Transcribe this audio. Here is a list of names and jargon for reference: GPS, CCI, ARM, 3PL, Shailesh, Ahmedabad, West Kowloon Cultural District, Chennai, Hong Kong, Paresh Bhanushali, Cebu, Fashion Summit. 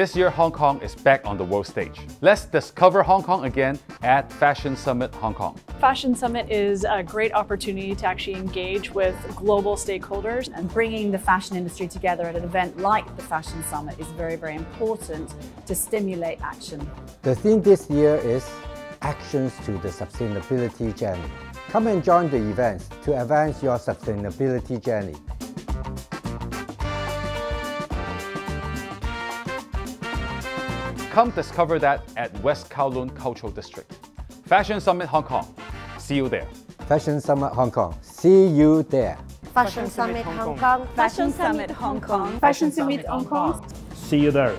This year, Hong Kong is back on the world stage. Let's discover Hong Kong again at Fashion Summit Hong Kong. Fashion Summit is a great opportunity to actually engage with global stakeholders. And bringing the fashion industry together at an event like the Fashion Summit is very, very important to stimulate action. The theme this year is Actions to the Sustainability Journey. Come and join the events to advance your sustainability journey. Come discover that at West Kowloon Cultural District. Fashion Summit Hong Kong. See you there. Fashion Summit Hong Kong. See you there. Fashion Summit Hong Kong. Fashion Summit Hong Kong. Fashion Summit Hong Kong. See you there.